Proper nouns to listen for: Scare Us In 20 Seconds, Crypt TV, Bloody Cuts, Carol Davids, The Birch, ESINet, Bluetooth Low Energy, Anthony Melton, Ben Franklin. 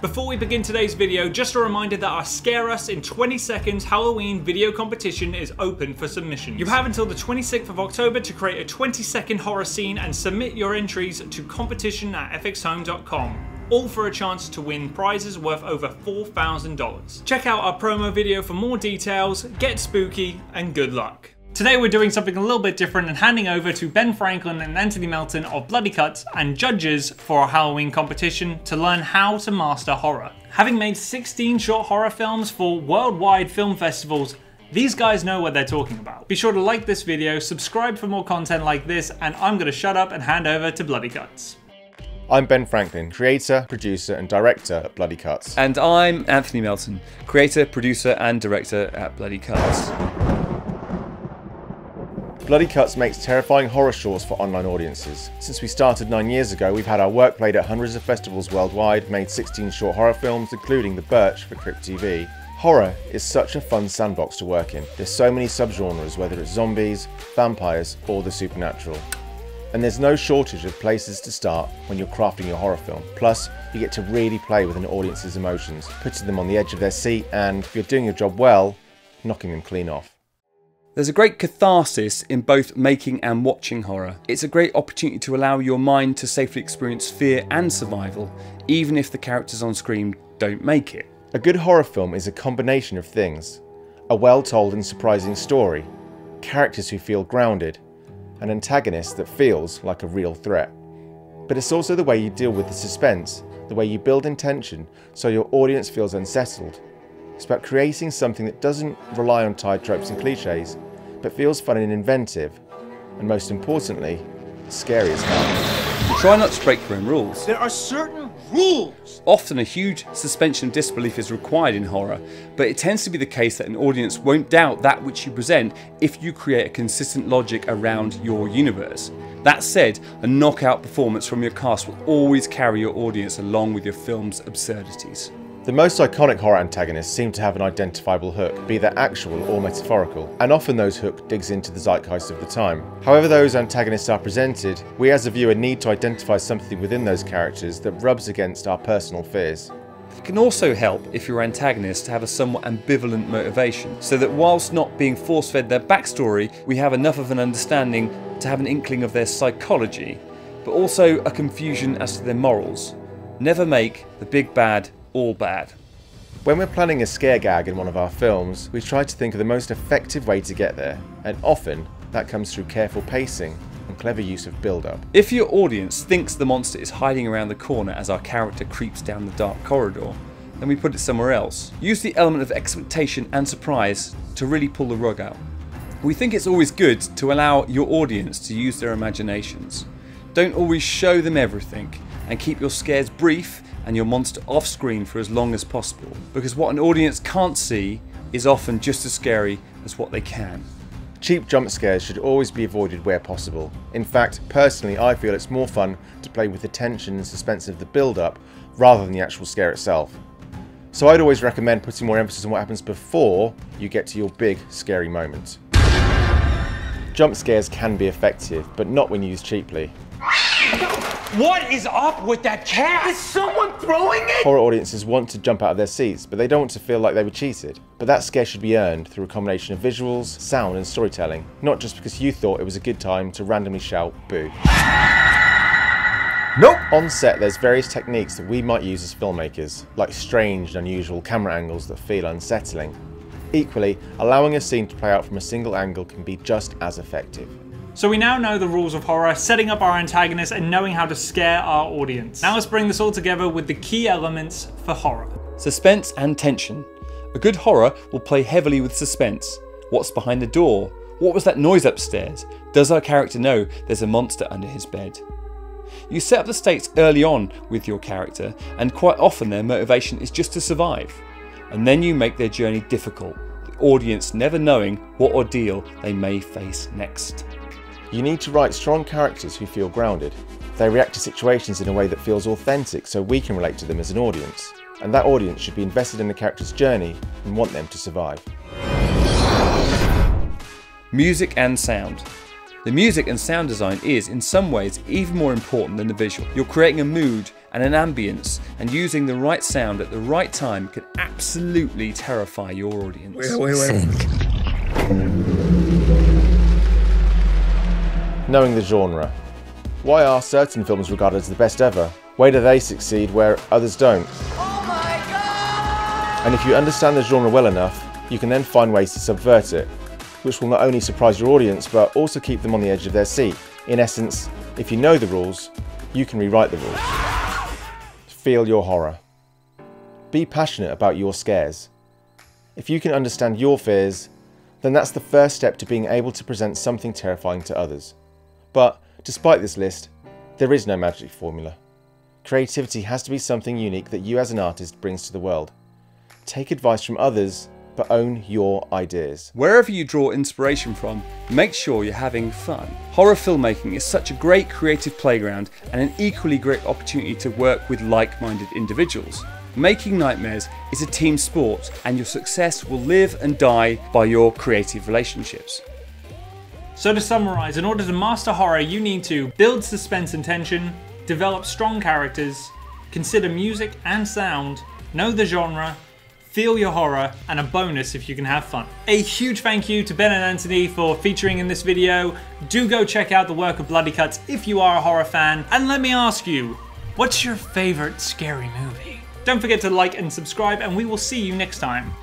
Before we begin today's video, just a reminder that our Scare Us in 20 Seconds Halloween video competition is open for submissions. You have until the 26th of October to create a 20-second horror scene and submit your entries to competition@fxhome.com. all for a chance to win prizes worth over $4,000. Check out our promo video for more details, get spooky, and good luck. Today we're doing something a little bit different and handing over to Ben Franklin and Anthony Melton of Bloody Cuts and judges for our Halloween competition to learn how to master horror. Having made 16 short horror films for worldwide film festivals, these guys know what they're talking about. Be sure to like this video, subscribe for more content like this, and I'm gonna shut up and hand over to Bloody Cuts. I'm Ben Franklin, creator, producer, and director at Bloody Cuts. And I'm Anthony Melton, creator, producer, and director at Bloody Cuts. Bloody Cuts makes terrifying horror shorts for online audiences. Since we started 9 years ago, we've had our work played at hundreds of festivals worldwide, made 16 short horror films, including The Birch for Crypt TV. Horror is such a fun sandbox to work in. There's so many subgenres, whether it's zombies, vampires, or the supernatural. And there's no shortage of places to start when you're crafting your horror film. Plus, you get to really play with an audience's emotions, putting them on the edge of their seat and, if you're doing your job well, knocking them clean off. There's a great catharsis in both making and watching horror. It's a great opportunity to allow your mind to safely experience fear and survival, even if the characters on screen don't make it. A good horror film is a combination of things: a well-told and surprising story, characters who feel grounded, an antagonist that feels like a real threat. But it's also the way you deal with the suspense, the way you build in tension so your audience feels unsettled. It's about creating something that doesn't rely on tired tropes and cliches, but feels fun and inventive, and most importantly, scary as hell. Try not to break your own rules. There are certain rules! Often a huge suspension of disbelief is required in horror, but it tends to be the case that an audience won't doubt that which you present if you create a consistent logic around your universe. That said, a knockout performance from your cast will always carry your audience along with your film's absurdities. The most iconic horror antagonists seem to have an identifiable hook, be that actual or metaphorical, and often those hook digs into the zeitgeist of the time. However those antagonists are presented, we as a viewer need to identify something within those characters that rubs against our personal fears. It can also help if your antagonists have a somewhat ambivalent motivation, so that whilst not being force-fed their backstory, we have enough of an understanding to have an inkling of their psychology, but also a confusion as to their morals. Never make the big bad all bad. When we're planning a scare gag in one of our films, we try to think of the most effective way to get there, and often that comes through careful pacing and clever use of build-up. If your audience thinks the monster is hiding around the corner as our character creeps down the dark corridor, then we put it somewhere else. Use the element of expectation and surprise to really pull the rug out. We think it's always good to allow your audience to use their imaginations. Don't always show them everything, and keep your scares brief and your monster off screen for as long as possible, because what an audience can't see is often just as scary as what they can. Cheap jump scares should always be avoided where possible. In fact, personally I feel it's more fun to play with the tension and suspense of the build-up rather than the actual scare itself. So I'd always recommend putting more emphasis on what happens before you get to your big scary moment. Jump scares can be effective, but not when used cheaply. What is up with that cat? Is someone throwing it? Horror audiences want to jump out of their seats, but they don't want to feel like they were cheated. But that scare should be earned through a combination of visuals, sound, and storytelling, not just because you thought it was a good time to randomly shout boo. Nope! On set, there's various techniques that we might use as filmmakers, like strange and unusual camera angles that feel unsettling. Equally, allowing a scene to play out from a single angle can be just as effective. So we now know the rules of horror, setting up our antagonists, and knowing how to scare our audience. Now let's bring this all together with the key elements for horror. Suspense and tension. A good horror will play heavily with suspense. What's behind the door? What was that noise upstairs? Does our character know there's a monster under his bed? You set up the stakes early on with your character, and quite often their motivation is just to survive. And then you make their journey difficult, the audience never knowing what ordeal they may face next. You need to write strong characters who feel grounded. They react to situations in a way that feels authentic so we can relate to them as an audience. And that audience should be invested in the character's journey and want them to survive. Music and sound. The music and sound design is, in some ways, even more important than the visual. You're creating a mood and an ambience, and using the right sound at the right time can absolutely terrify your audience. Wait. Knowing the genre. Why are certain films regarded as the best ever? Why do they succeed where others don't? Oh my God! And if you understand the genre well enough, you can then find ways to subvert it, which will not only surprise your audience, but also keep them on the edge of their seat. In essence, if you know the rules, you can rewrite the rules. Feel your horror. Be passionate about your scares. If you can understand your fears, then that's the first step to being able to present something terrifying to others. But despite this list, there is no magic formula. Creativity has to be something unique that you as an artist brings to the world. Take advice from others, but own your ideas. Wherever you draw inspiration from, make sure you're having fun. Horror filmmaking is such a great creative playground and an equally great opportunity to work with like-minded individuals. Making nightmares is a team sport, and your success will live and die by your creative relationships. So to summarize, in order to master horror, you need to build suspense and tension, develop strong characters, consider music and sound, know the genre, feel your horror, and a bonus if you can have fun. A huge thank you to Ben and Anthony for featuring in this video. Do go check out the work of Bloody Cuts if you are a horror fan. And let me ask you, what's your favorite scary movie? Don't forget to like and subscribe, and we will see you next time.